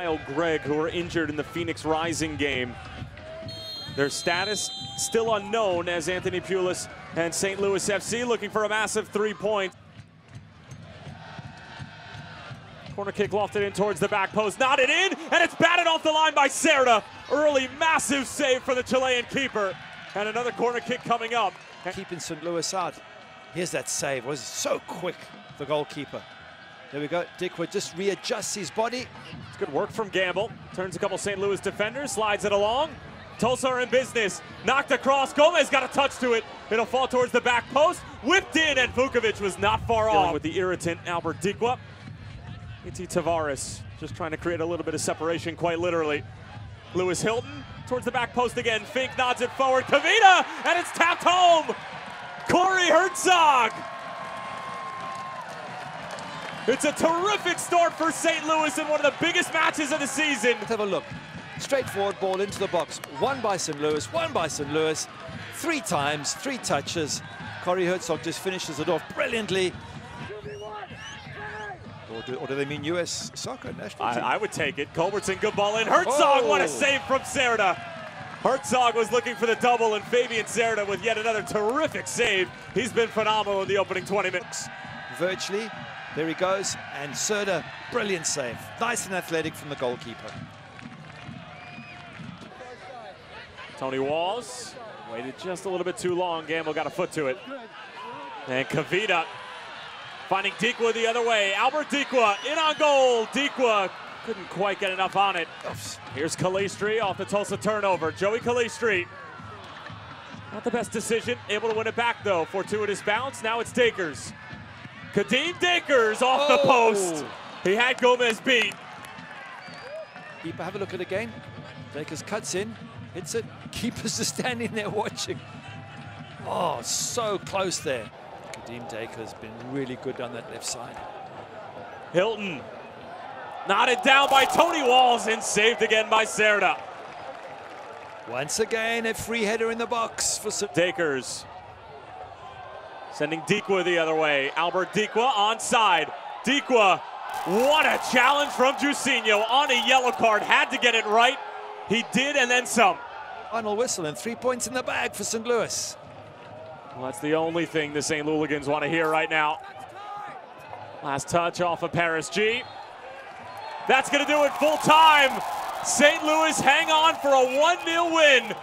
Kyle Gregg, who were injured in the Phoenix Rising game. Their status still unknown as Anthony Pulis and St. Louis FC looking for a massive 3 points. Corner kick lofted in towards the back post, knotted in, and it's batted off the line by Cerda. Early massive save for the Chilean keeper. And another corner kick coming up. Keeping St. Louis out. Here's that save, it was so quick, the goalkeeper. There we go, Dikwa just readjusts his body. It's good work from Gamble. Turns a couple St. Louis defenders, slides it along. Tulsa are in business, knocked across, Gomez got a touch to it. It'll fall towards the back post, whipped in, and Vukovic was not far off. With the irritant Albert Dikwa. Iti Tavares just trying to create a little bit of separation, quite literally. Lewis Hilton towards the back post again. Fink nods it forward, Kavita, and it's tapped home. Corey Herzog. It's a terrific start for St. Louis in one of the biggest matches of the season. Let's have a look. Straightforward ball into the box. One by St. Louis, one by St. Louis. Three times, three touches. Corey Herzog just finishes it off brilliantly. Or do they mean U.S. soccer national team? I would take it. Culbertson, good ball in. Herzog, what a save from Cerda. Herzog was looking for the double, and Fabian Cerda with yet another terrific save. He's been phenomenal in the opening 20 minutes. Virtually, there he goes, and Cerda, brilliant save. Nice and athletic from the goalkeeper. Tony Walls waited just a little bit too long. Gamble got a foot to it. And Kavita finding Dikwa the other way. Albert Dikwa in on goal. Dikwa couldn't quite get enough on it. Oops. Here's Kalistray off the Tulsa turnover. Joey Kalistray, not the best decision. Able to win it back though. Fortuitous bounce. Now it's Dakers. Kadim Dakers off the post. He had Gomez beat. Keeper, have a look at it again. Dakers cuts in, hits it. Keepers just standing there watching. Oh, so close there. Kadim Dakers has been really good on that left side. Hilton, knotted down by Tony Walls and saved again by Cerda. Once again, a free header in the box for Dakers. Sending Dikwa the other way. Albert Dikwa onside. Dikwa, what a challenge from Jucino on a yellow card. Had to get it right. He did, and then some. Final whistle and 3 points in the bag for St. Louis. Well, that's the only thing the St. Louligans want to hear right now. Last touch off of Paris G. That's going to do it full time. St. Louis hang on for a 1-0 win.